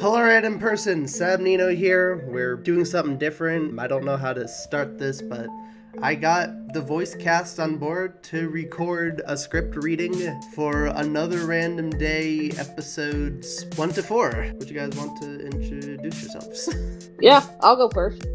Hello random person, Sab Nino here. We're doing something different. I don't know how to start this, but I got the voice cast on board to record a script reading for Another Random Day episodes 1 to 4. Would you guys want to introduce yourselves? Yeah, I'll go first.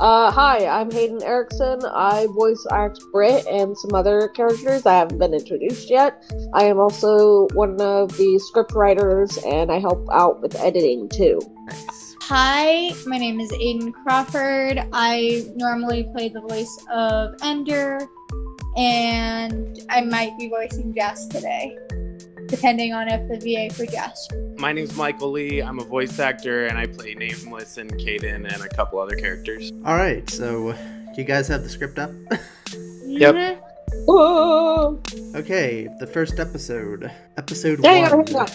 Hi, I'm Hayden Erickson. I voice act Brit and some other characters that haven't been introduced yet. I am also one of the script writers and I help out with editing too. Nice. Hi, my name is Aiden Crawford. I normally play the voice of Ender, and I might be voicing Jess today, depending on if the VA for Jess. My name's Michael Lee. I'm a voice actor, and I play Nameless and Caden and a couple other characters. All right, so do you guys have the script up? Yep. Whoa. Okay, the first episode. Episode 1.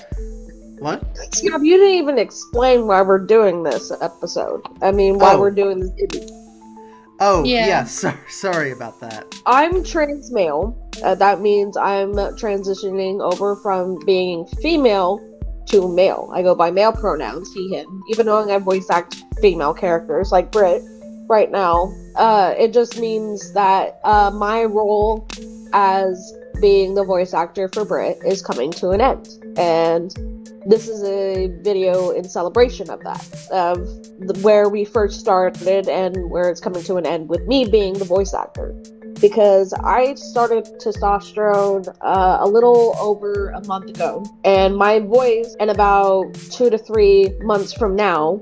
What? Yeah, you didn't even explain why we're doing this episode. I mean, why we're doing this. Oh, yeah, sorry about that. I'm trans male. That means I'm transitioning over from being female to male. I go by male pronouns, he, him. Even though I voice act female characters like Brit right now, it just means that my role as being the voice actor for Brit is coming to an end. And this is a video in celebration of that, of where we first started and where it's coming to an end with me being the voice actor. Because I started testosterone a little over a month ago, and my voice in about 2 to 3 months from now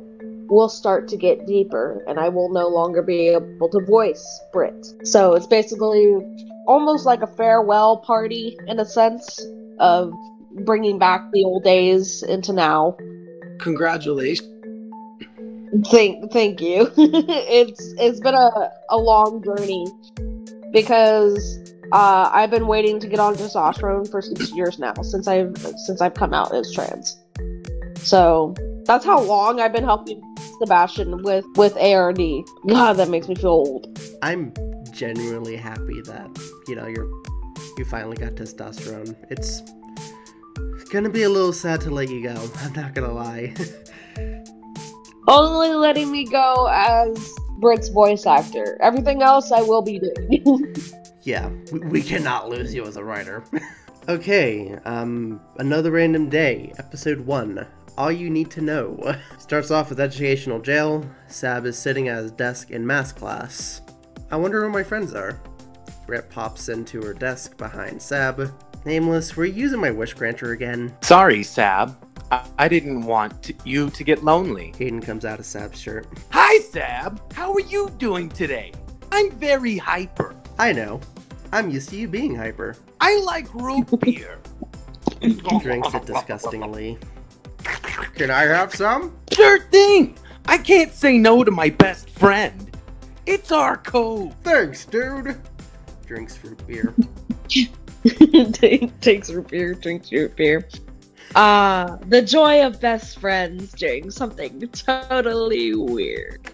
will start to get deeper, and I will no longer be able to voice Brit. So it's basically almost like a farewell party in a sense of bringing back the old days into now. Congratulations. Thank you. It's been a long journey because I've been waiting to get on testosterone for 6 years now since I've come out as trans. So that's how long I've been helping Sebastian with ARD. God, that makes me feel old. I'm genuinely happy that you finally got testosterone. It's gonna be a little sad to let you go, I'm not gonna lie. Only letting me go as Brit's voice actor. Everything else I will be doing. Yeah, we cannot lose you as a writer. Okay, Another Random Day, episode 1. All you need to know. Starts off with educational jail. Sab is sitting at his desk in math class. I wonder where my friends are. Brit pops into her desk behind Sab. Nameless, were you using my wish granter again? Sorry, Sab. I didn't want you to get lonely. Hayden comes out of Sab's shirt. Hi, Sab! How are you doing today? I'm very hyper. I know. I'm used to you being hyper. I like root beer. He drinks it disgustingly. Can I have some? Sure thing! I can't say no to my best friend. It's our code. Thanks, dude. Drinks root beer. Takes root beer, drinks root beer. The joy of best friends doing something totally weird.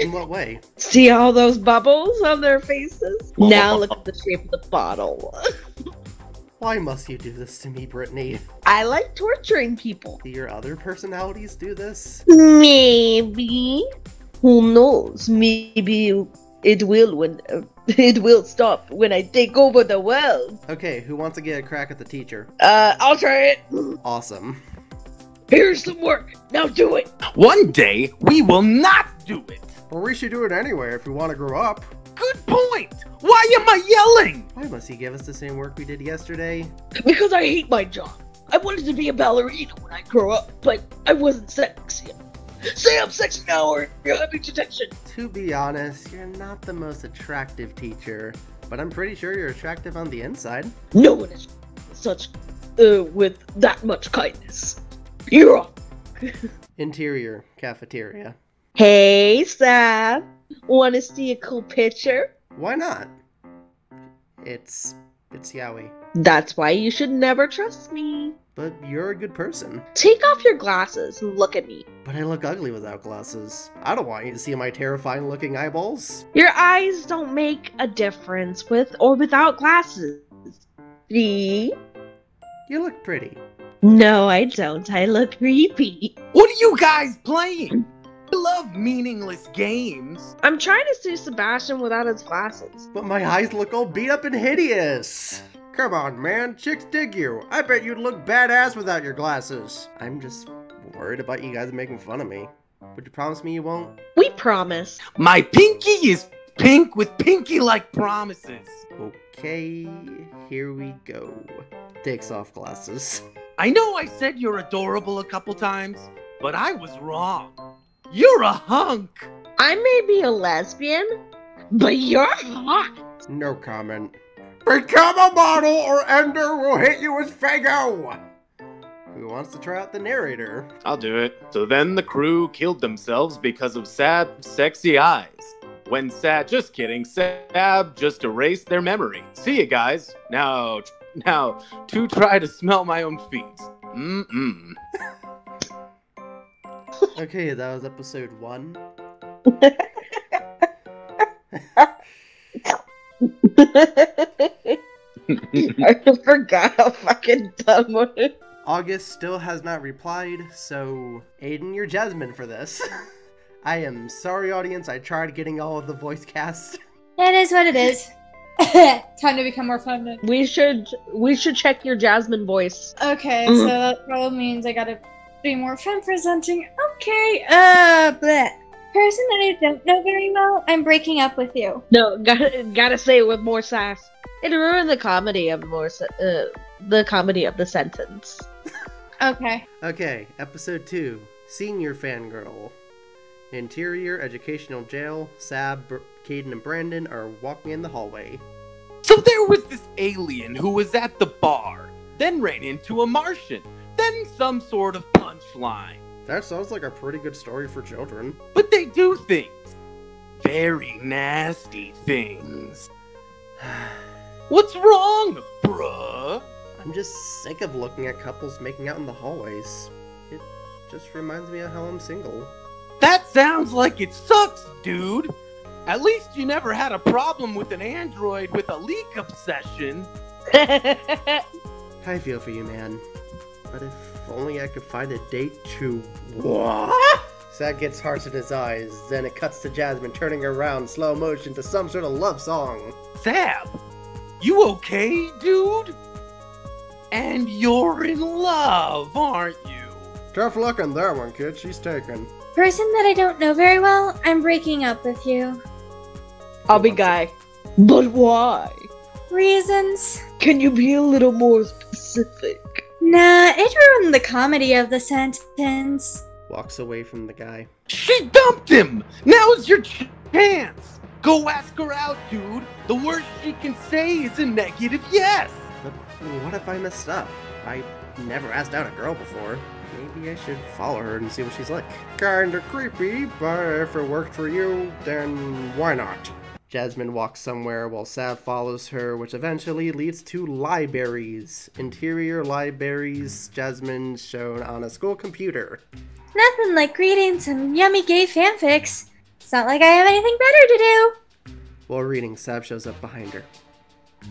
In what way? See all those bubbles on their faces? Now look at the shape of the bottle. Why must you do this to me, Brittany? I like torturing people. Do your other personalities do this? Maybe. Who knows? Maybe it will stop when I take over the world. Okay, who wants to get a crack at the teacher? I'll try it. Awesome. Here's some work. Now do it. One day we will not do it. Well, we should do it anyway if we want to grow up. Good point. Why am I yelling? Why must he give us the same work we did yesterday? Because I hate my job. I wanted to be a ballerina when I grew up, but I wasn't sexy. Say I'm sexy now or you'll have detention. To be honest, you're not the most attractive teacher, but I'm pretty sure you're attractive on the inside. No one is such with that much kindness. You're off. Interior cafeteria. Hey, Sab. Want to see a cool picture? Why not? It's yaoi. That's why you should never trust me. But you're a good person. Take off your glasses and look at me. But I look ugly without glasses. I don't want you to see my terrifying looking eyeballs. Your eyes don't make a difference with or without glasses. See? You look pretty. No, I don't. I look creepy. What are you guys playing? I love meaningless games. I'm trying to see Sebastian without his glasses. But my eyes look all beat up and hideous. Come on, man. Chicks dig you. I bet you'd look badass without your glasses. I'm just worried about you guys making fun of me. Would you promise me you won't? We promise. My pinky is pink with pinky-like promises. Okay, here we go. Takes off glasses. I know I said you're adorable a couple times, but I was wrong. You're a hunk. I may be a lesbian, but you're hot. No comment. Become a model or Ender will hit you as Fago! Who wants to try out the narrator? I'll do it. So then the crew killed themselves because of Sab's sexy eyes. When Sab just erased their memory. See you guys. Now, to try to smell my own feet. Mm-mm. Okay, that was episode 1. I forgot how fucking dumb it is. August still has not replied, so Aiden, you're Jasmine for this. I am sorry, audience. I tried getting all of the voice cast. It is what it is. Time to become more fun. We should check your Jasmine voice. Okay, so that probably means I gotta be more fun presenting. Okay, bleh. Person that I don't know very well, I'm breaking up with you. No, gotta say it with more sass. It ruined the comedy of the sentence. Okay. Okay, episode 2, Senior Fangirl. Interior Educational Jail. Sab, Caden, and Brandon are walking in the hallway. So there was this alien who was at the bar, then ran into a Martian, then some sort of punchline. That sounds like a pretty good story for children. But they do things. Very nasty things. What's wrong, bruh? I'm just sick of looking at couples making out in the hallways. It just reminds me of how I'm single. That sounds like it sucks, dude! At least you never had a problem with an android with a leak obsession. I feel for you, man. But if only I could find a date to... What? Sad gets hearts in his eyes, then it cuts to Jasmine turning around slow motion to some sort of love song. Sab, you okay, dude? And you're in love, aren't you? Tough luck on that one, kid. She's taken. Person that I don't know very well, I'm breaking up with you. I'll be guy. But why? Reasons. Can you be a little more specific? Nah, it ruined the comedy of the sentence. Walks away from the guy. She dumped him! Now's your chance! Go ask her out, dude! The worst she can say is a negative yes! But what if I messed up? I never asked out a girl before. Maybe I should follow her and see what she's like. Kinda creepy, but if it worked for you, then why not? Jasmine walks somewhere while Sab follows her, which eventually leads to libraries. Interior libraries. Jasmine shown on a school computer. Nothing like reading some yummy gay fanfics. It's not like I have anything better to do. While reading, Sab shows up behind her.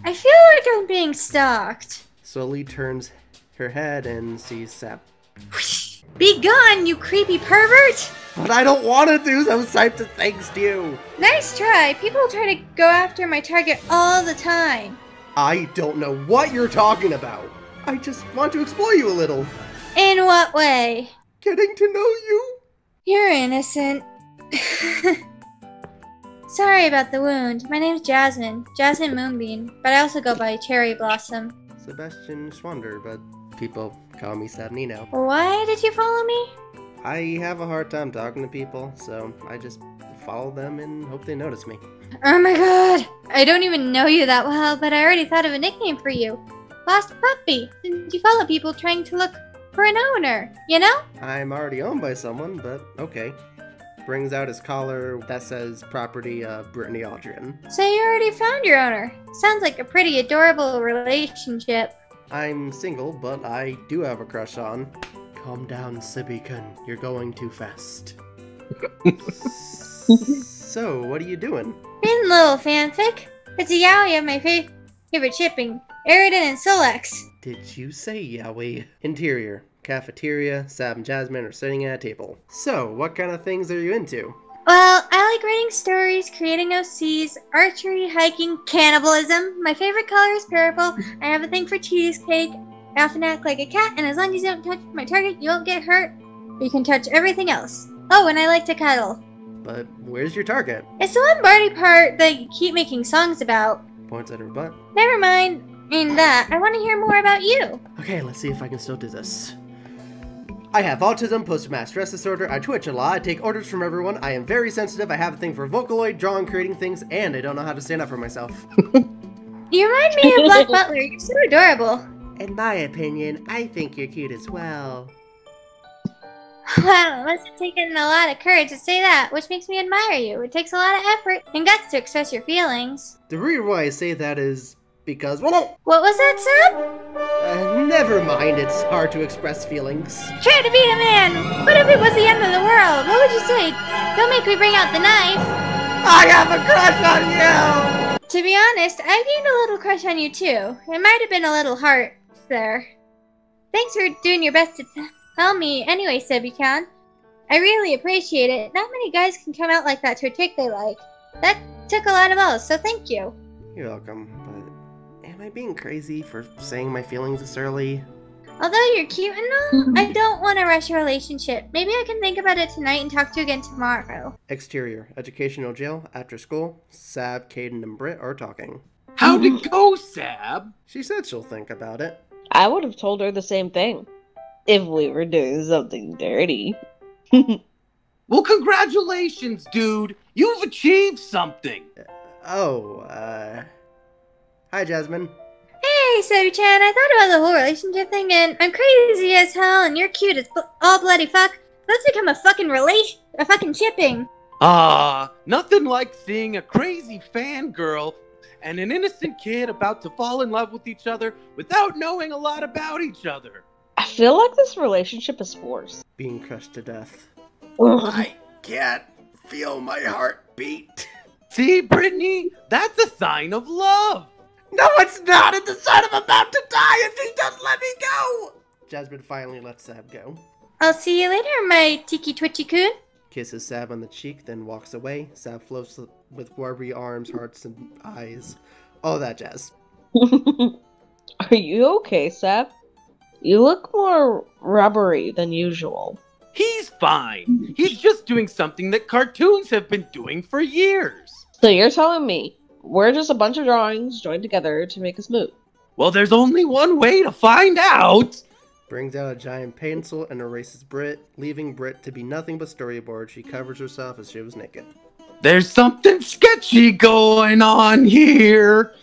I feel like I'm being stalked. Slowly turns her head and sees Sab. Be gone, you creepy pervert! But I don't want to do those types of things to you! Nice try! People try to go after my target all the time! I don't know what you're talking about! I just want to explore you a little! In what way? Getting to know you! You're innocent. Sorry about the wound. My name's Jasmine. Jasmine Moonbeam. But I also go by Cherry Blossom. Sebastian Schwander, but... people call me Sab Nino. Why did you follow me? I have a hard time talking to people, so I just follow them and hope they notice me. Oh my god! I don't even know you that well, but I already thought of a nickname for you. Lost Puppy, since you follow people trying to look for an owner, you know? I'm already owned by someone, but okay. Brings out his collar that says property of Brittany Aldrin. So you already found your owner. Sounds like a pretty adorable relationship. I'm single, but I do have a crush on. Calm down, Sibby-kun. You're going too fast. So, what are you doing? Reading a little fanfic. It's a yaoi of my favorite shipping, Aerodon and Solex. Did you say yaoi? Interior. Cafeteria. Sab and Jasmine are sitting at a table. So, what kind of things are you into? Well, I like writing stories, creating OCs, archery, hiking, cannibalism. My favorite color is purple. I have a thing for cheesecake. I often act like a cat, and as long as you don't touch my target, you won't get hurt. You can touch everything else. Oh, and I like to cuddle. But where's your target? It's the Lombardi part that you keep making songs about. Points at her butt. Never mind. In that, I want to hear more about you. Okay, let's see if I can still do this. I have autism, post-traumatic stress disorder, I twitch a lot, I take orders from everyone, I am very sensitive, I have a thing for Vocaloid, drawing, creating things, and I don't know how to stand up for myself. You remind me of Black Butler, you're so adorable. In my opinion, I think you're cute as well. Wow, it must have taken a lot of courage to say that, which makes me admire you. It takes a lot of effort and guts to express your feelings. The reason why I say that is because, well, what was that, Sab? Never mind, it's hard to express feelings. Try to be a man! What if it was the end of the world? What would you say? Don't make me bring out the knife! I have a crush on you! To be honest, I gained a little crush on you too. It might have been a little heart there. Thanks for doing your best to tell me anyway, Sibby-kun. I really appreciate it. Not many guys can come out like that to a chick they like. That took a lot of balls, so thank you. You're welcome, but... am I being crazy for saying my feelings this early? Although you're cute and all, I don't want to rush your relationship. Maybe I can think about it tonight and talk to you again tomorrow. Exterior. Educational jail. After school. Sab, Caden, and Brit are talking. How'd it go, Sab? She said she'll think about it. I would have told her the same thing. If we were doing something dirty. Well, congratulations, dude. You've achieved something. Hi, Jasmine. Hey, Sibby-chan, I thought about the whole relationship thing, and I'm crazy as hell, and you're cute as all bloody fuck. Let's become a fucking shipping. Nothing like seeing a crazy fangirl and an innocent kid about to fall in love with each other without knowing a lot about each other. I feel like this relationship is forced. Being crushed to death. Ugh. I can't feel my heartbeat. See, Brittany? That's a sign of love. No, it's not! It's a sign I'm about to die if he doesn't let me go! Jasmine finally lets Sab go. I'll see you later, my Tiki Twitchy-kun. Kisses Sab on the cheek, then walks away. Sab floats with warbly arms, hearts, and eyes. All that jazz. Are you okay, Sab? You look more rubbery than usual. He's fine! He's just doing something that cartoons have been doing for years! So you're telling me we're just a bunch of drawings joined together to make us move? Well, there's only one way to find out! Brings out a giant pencil and erases Brit, leaving Brit to be nothing but storyboard. She covers herself as she was naked. There's something sketchy going on here!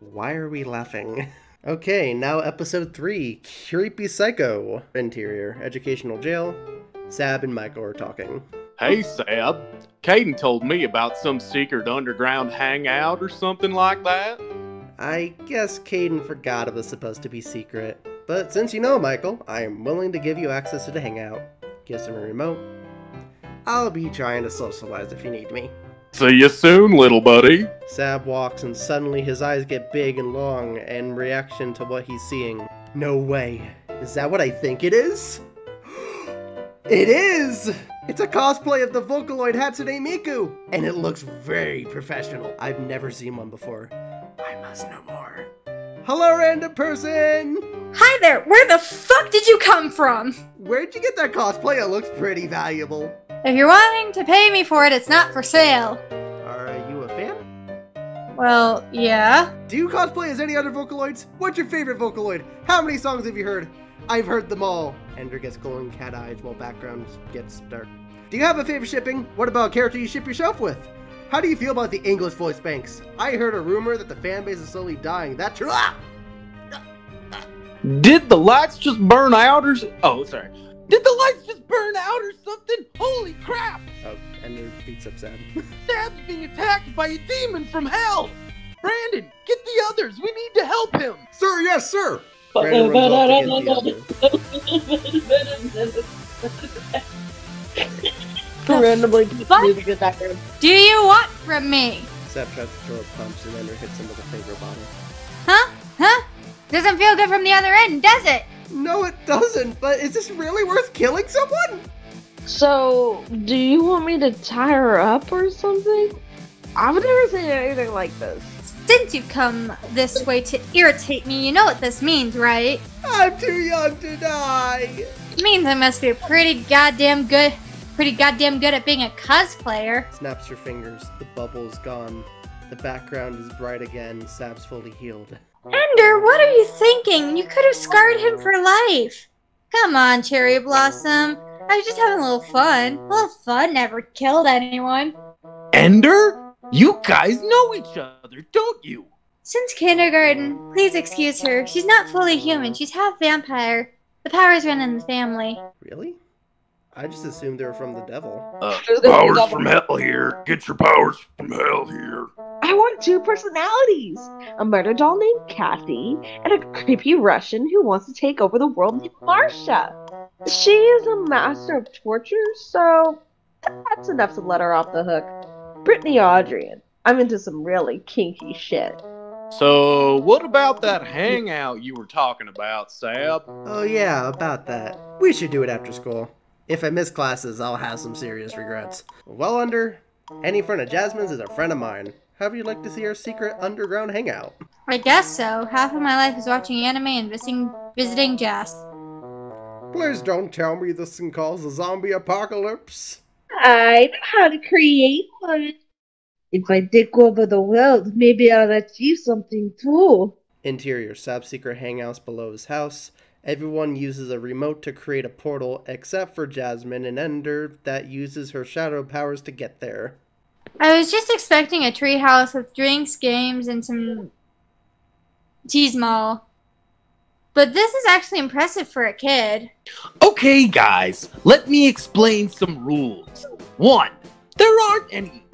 Why are we laughing? Okay, now episode 3, Creepy Psycho. Interior, educational jail. Sab and Michael are talking. Hey, Sab. Caden told me about some secret underground hangout or something like that. I guess Caden forgot it was supposed to be secret. But since you know, Michael, I am willing to give you access to the hangout. Gives him a remote. I'll be trying to socialize if you need me. See you soon, little buddy. Sab walks and suddenly his eyes get big and long in reaction to what he's seeing. No way. Is that what I think it is? It is! It's a cosplay of the Vocaloid Hatsune Miku! And it looks very professional. I've never seen one before. I must know more. Hello, random person! Hi there! Where the fuck did you come from? Where'd you get that cosplay? It looks pretty valuable. If you're wanting to pay me for it, it's not for sale. Are you a fan? Well, yeah. Do you cosplay as any other Vocaloids? What's your favorite Vocaloid? How many songs have you heard? I've heard them all. Ender gets glowing cat eyes while background gets dark. Do you have a favorite shipping? What about a character you ship yourself with? How do you feel about the English voice banks? I heard a rumor that the fanbase is slowly dying. That's true. Did the lights just burn out or... oh, sorry. Did the lights just burn out or something? Holy crap! Oh, Ender beats up Sab. Sab's being attacked by a demon from hell! Brandon, get the others! We need to help him! Sir, yes, sir! Randomly to get back in. Do you want from me? Sab tries to throw a punch and Ender hits him with a finger bottle. Huh? Huh? Doesn't feel good from the other end, does it? No, it doesn't, but is this really worth killing someone? So, do you want me to tie her up or something? I've never seen anything like this. Since you've come this way to irritate me, you know what this means, right? I'm too young to die. It means I must be pretty goddamn good at being a cosplayer. Snaps her fingers. The bubble's gone. The background is bright again. Sab's fully healed. Ender, what are you thinking? You could have scarred him for life. Come on, Cherry Blossom. I was just having a little fun. A little fun never killed anyone. Ender? You guys know each other, don't you? Since kindergarten. Please excuse her. She's not fully human. She's half vampire. The powers run in the family. Really? I just assumed they were from the devil. Powers from hell here. Get your powers from hell here. I want two personalities. A murder doll named Kathy and a creepy Russian who wants to take over the world named Marcia. She is a master of torture, so that's enough to let her off the hook. Brittany Adrian. I'm into some really kinky shit. So, what about that hangout you were talking about, Sab? Oh yeah, about that. We should do it after school. If I miss classes, I'll have some serious regrets. Well, Ender, any friend of Jasmine's is a friend of mine. However you'd like to see our secret underground hangout. I guess so. Half of my life is watching anime and visiting Jazz. Please don't tell me this can cause a zombie apocalypse. I know how to create one. If I take over the world, maybe I'll achieve something too. Interior. Sab's secret hangouts below his house. Everyone uses a remote to create a portal, except for Jasmine and Ender that uses her shadow powers to get there. I was just expecting a treehouse with drinks, games, and some tease mall. But this is actually impressive for a kid. Okay, guys, let me explain some rules. 1. There aren't any.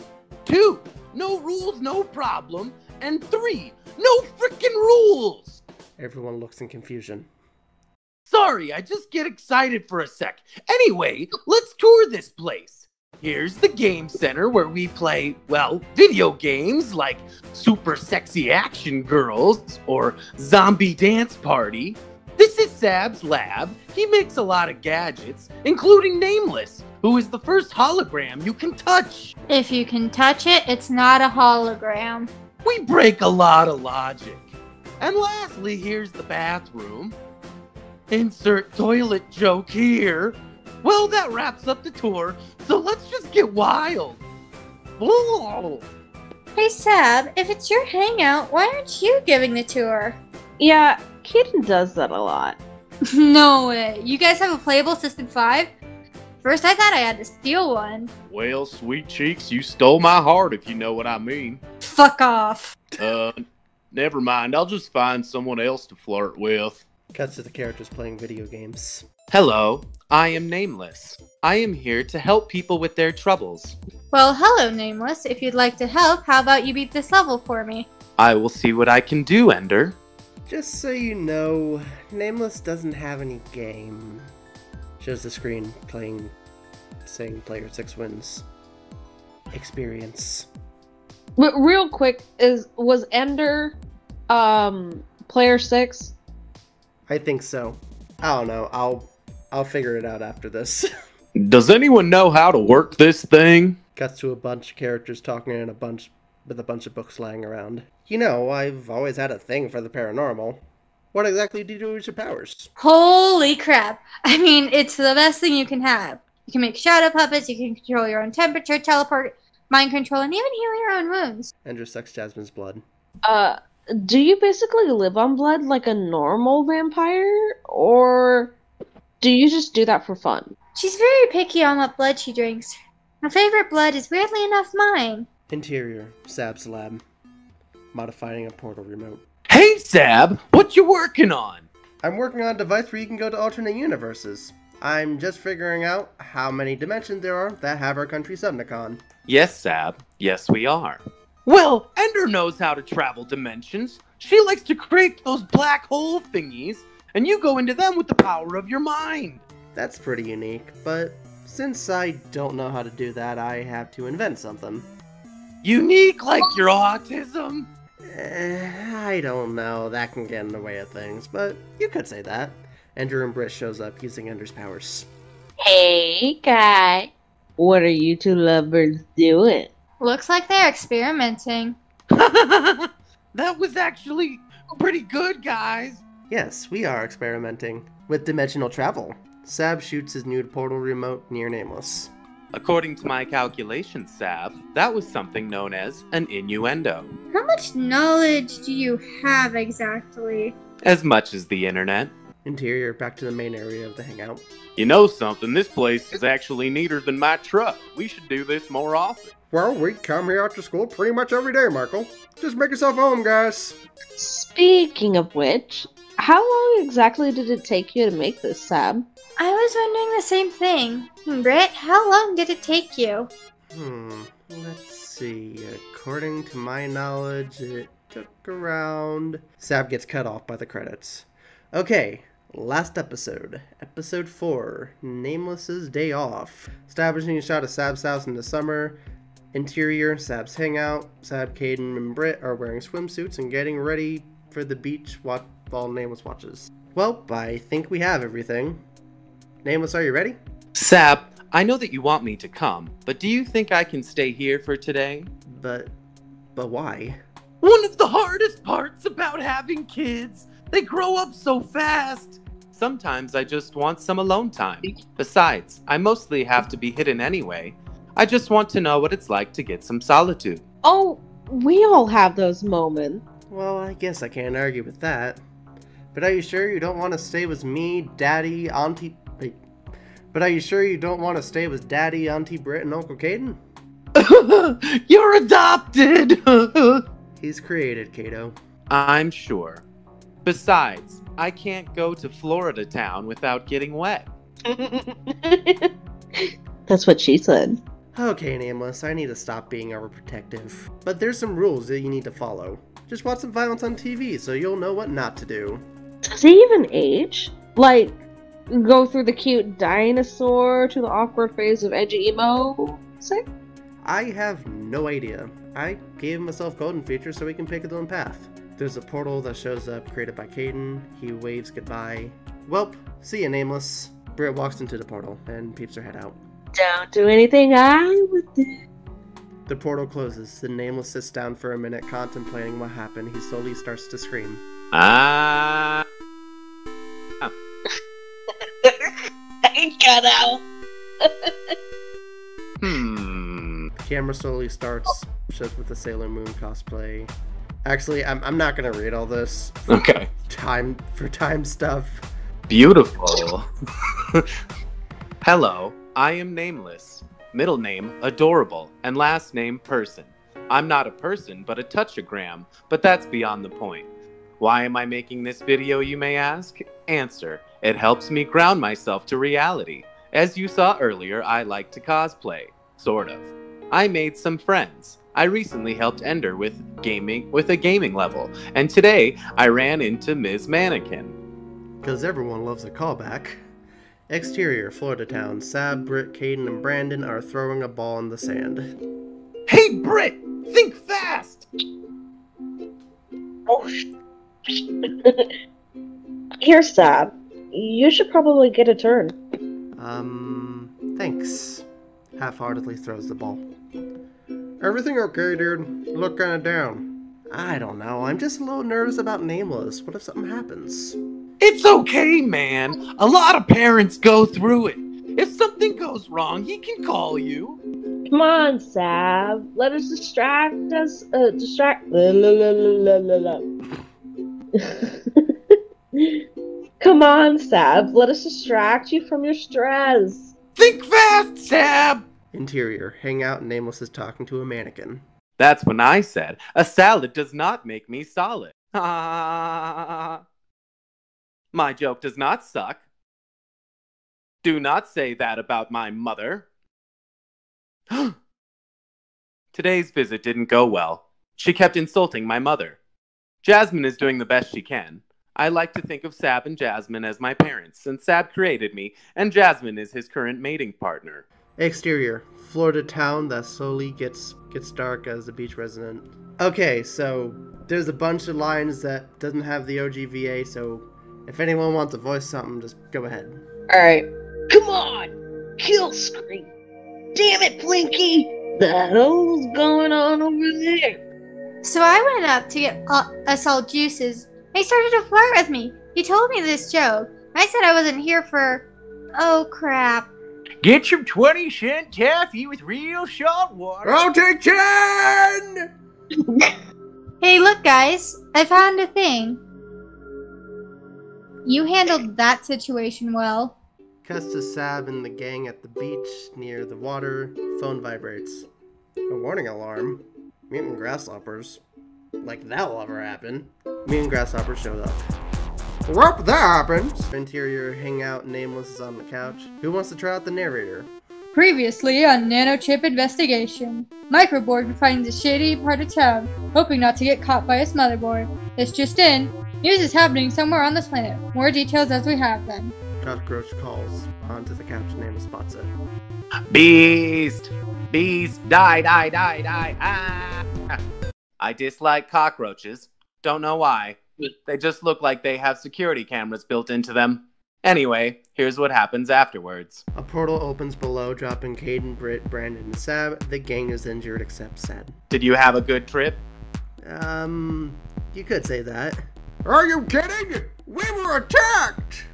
2. No rules, no problem. And 3. No freaking rules! Everyone looks in confusion. Sorry, I just get excited for a sec. Anyway, let's tour this place. Here's the game center where we play, well, video games like Super Sexy Action Girls or Zombie Dance Party. This is Sab's lab. He makes a lot of gadgets, including Nameless, who is the first hologram you can touch. If you can touch it, it's not a hologram. We break a lot of logic. And lastly, here's the bathroom. Insert toilet joke here. Well, that wraps up the tour, so let's just get wild. Ooh. Hey, Sab, if it's your hangout, why aren't you giving the tour? Yeah, Caden does that a lot. No way. You guys have a playable System 5? First, I thought I had to steal one. Well, sweet cheeks, you stole my heart, if you know what I mean. Fuck off. Never mind. I'll just find someone else to flirt with. Cuts to the characters playing video games. Hello, I am Nameless. I am here to help people with their troubles. Well, hello, Nameless. If you'd like to help, how about you beat this level for me? I will see what I can do, Ender. Just so you know, Nameless doesn't have any game. Shows the screen playing, saying player 6 wins. Experience. But real quick, was Ender player 6? I think so. I don't know. I'll figure it out after this. Does anyone know how to work this thing? Cuts to a bunch of characters talking and a bunch of books lying around. You know, I've always had a thing for the paranormal. What exactly do you do with your powers? Holy crap. I mean, it's the best thing you can have. You can make shadow puppets, you can control your own temperature, teleport, mind control, and even heal your own wounds. Andrew sucks Jasmine's blood. Do you basically live on blood like a normal vampire, or do you just do that for fun? She's very picky on what blood she drinks. Her favorite blood is, weirdly enough, mine. Interior. Sab's lab. Modifying a portal remote. Hey, Sab! What you working on? I'm working on a device where you can go to alternate universes. I'm just figuring out how many dimensions there are that have our country Subnicon. Yes, Sab. Yes, we are. Well, Ender knows how to travel dimensions. She likes to create those black hole thingies, and you go into them with the power of your mind. That's pretty unique, but since I don't know how to do that, I have to invent something. Unique like your autism? I don't know, that can get in the way of things, but you could say that. Ender and Brit shows up using Ender's powers. Hey, guy. What are you two lovebirds doing? Looks like they're experimenting. That was actually pretty good, guys. Yes, we are experimenting with dimensional travel. Sab shoots his nude portal remote near Nameless. According to my calculations, Sab, that was something known as an innuendo. How much knowledge do you have exactly? As much as the internet. Interior, back to the main area of the hangout. You know something, this place is actually neater than my truck. We should do this more often. Well, we come here after school pretty much every day, Michael. Just make yourself home, guys. Speaking of which, how long exactly did it take you to make this, Sab? I was wondering the same thing. Brit, how long did it take you? Let's see. According to my knowledge, it took around... Sab gets cut off by the credits. Okay, last episode. Episode 4, Nameless's Day Off. Establishing a shot of Sab's house in the summer. Interior, Sab's hangout. Sab, Caden, and Brit are wearing swimsuits and getting ready for the beach while Nameless watches. Well, I think we have everything. Nameless, are you ready? Sab, I know that you want me to come, but do you think I can stay here for today? But why? One of the hardest parts about having kids. They grow up so fast! Sometimes I just want some alone time. Besides, I mostly have to be hidden anyway. I just want to know what it's like to get some solitude. Oh, we all have those moments. Well, I guess I can't argue with that. But are you sure you don't want to stay with me, Daddy, Auntie... Wait. But are you sure you don't want to stay with Daddy, Auntie Brit, and Uncle Caden? You're adopted! He's created, Kato. I'm sure. Besides, I can't go to Florida Town without getting wet. That's what she said. Okay, Nameless, I need to stop being overprotective. But there's some rules that you need to follow. Just watch some violence on TV so you'll know what not to do. Does he even age? Like, go through the cute dinosaur to the awkward phase of edgy emo? Say? I have no idea. I gave myself golden features so he can pick his own path. There's a portal that shows up, created by Caden. He waves goodbye. Welp, see ya, Nameless. Brit walks into the portal and peeps her head out. Don't do anything I would do. The portal closes, and Nameless sits down for a minute, contemplating what happened. He slowly starts to scream. Ah! Oh. I got out. Camera slowly starts, shows with the Sailor Moon cosplay. Actually, I'm not gonna read all this. Okay. For time stuff. Beautiful. Hello, I am Nameless. Middle name, Adorable, and last name, Person. I'm not a person, but a touchagram, but that's beyond the point. Why am I making this video, you may ask? Answer, it helps me ground myself to reality. As you saw earlier, I like to cosplay. Sort of. I made some friends. I recently helped Ender with a gaming level, and today I ran into Ms. Mannequin. Cause everyone loves a callback. Exterior, Florida Town. Sab, Brit, Caden, and Brandon are throwing a ball in the sand. Hey, Brit! Think fast! Oh, here, Sab. You should probably get a turn. Thanks. Half-heartedly throws the ball. Everything okay, dude? You look kinda down. I don't know, I'm just a little nervous about Nameless. What if something happens? It's okay, man. A lot of parents go through it. If something goes wrong, he can call you. Come on, Sab. Let us distract... Come on, Sab. Let us distract you from your stress. Think fast, Sab! Interior, hangout, and Nameless is talking to a mannequin. That's when I said, a salad does not make me solid. Ah, my joke does not suck. Do not say that about my mother. Today's visit didn't go well. She kept insulting my mother. Jasmine is doing the best she can. I like to think of Sab and Jasmine as my parents, since Sab created me, and Jasmine is his current mating partner. Exterior, Florida Town that slowly gets dark as the beach resident Okay, so there's a bunch of lines that doesn't have the OGVA, so if anyone wants to voice something, just go ahead. Alright. Come on! Kill scream! Damn it, Blinky! The hell's going on over there? So I went up to get us all juices. He started to flirt with me. He told me this joke. I said I wasn't here for... oh, crap. Get some 20-cent taffy with real salt water. I'll take 10! Hey, look, guys. I found a thing. You handled that situation well. Cuts to Sab and the gang at the beach near the water. Phone vibrates. A warning alarm. Mutant grasshoppers. Like that'll ever happen. Mutant grasshoppers showed up. Well, that happens. Interior hangout. Nameless is on the couch. Who wants to try out the narrator? Previously on Nanochip Investigation, Microboard finds a shady part of town, hoping not to get caught by his motherboard. This just in, news is happening somewhere on this planet. More details as we have them. Cockroach calls onto the couch. Nameless spots it. Beast! Beast! Die! Die! Die! Die! Ah! I dislike cockroaches. Don't know why. They just look like they have security cameras built into them. Anyway, here's what happens afterwards. A portal opens below, dropping Caden, Brit, Brandon, and Sab. The gang is injured except Sab. Did you have a good trip? You could say that. Are you kidding? We were attacked!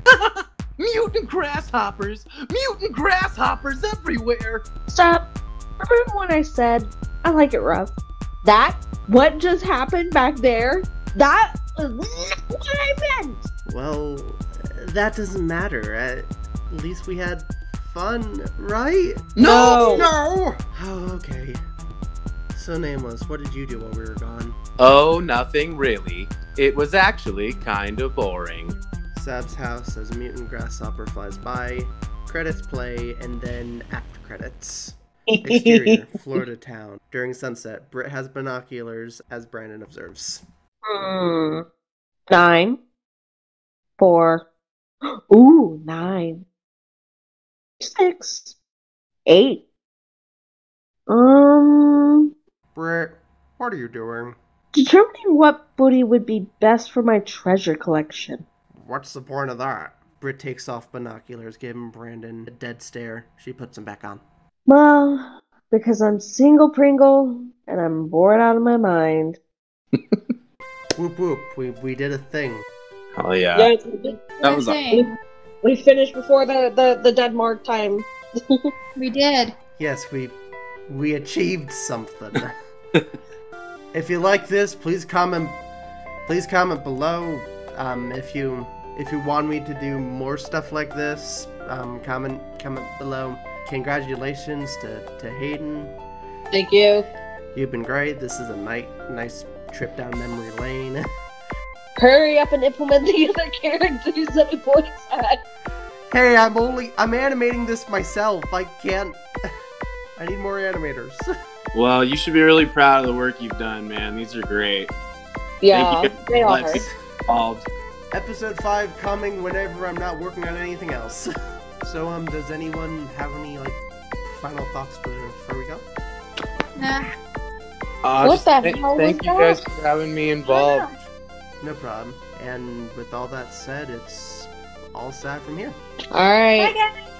Mutant grasshoppers! Mutant grasshoppers everywhere! Stop. Remember when I said, I like it rough? That? What just happened back there? That? What I meant! Well, that doesn't matter. At least we had fun, right? No! No! Oh, okay. So, Nameless, what did you do while we were gone? Oh, nothing really. It was actually kind of boring. Sab's house as a mutant grasshopper flies by. Credits play, and then after credits. Exterior, Florida Town. During sunset, Brit has binoculars, as Brandon observes. 9, 4, ooh, 9, 6, 8. Brit, what are you doing? Determining what booty would be best for my treasure collection. What's the point of that? Brit takes off binoculars, giving Brandon a dead stare. She puts them back on. Well, because I'm single Pringle, and I'm bored out of my mind. Whoop whoop, we did a thing. Oh yeah. That was awesome. We finished before the dead mark time. We did. Yes, we achieved something. If you like this, please comment below. If you want me to do more stuff like this, comment below. Congratulations to Hayden. Thank you. You've been great. This is a nice trip down memory lane. Hurry up and implement the other characters that we voice at. Hey, I'm animating this myself. I can't. I need more animators. Well, you should be really proud of the work you've done, man. These are great. Yeah, they are. Episode 5 coming whenever I'm not working on anything else. So, does anyone have any final thoughts before we go? Nah. What the hell was that? Thank you guys for having me involved. No problem. And with all that said, it's all sad from here. All right. Bye, guys.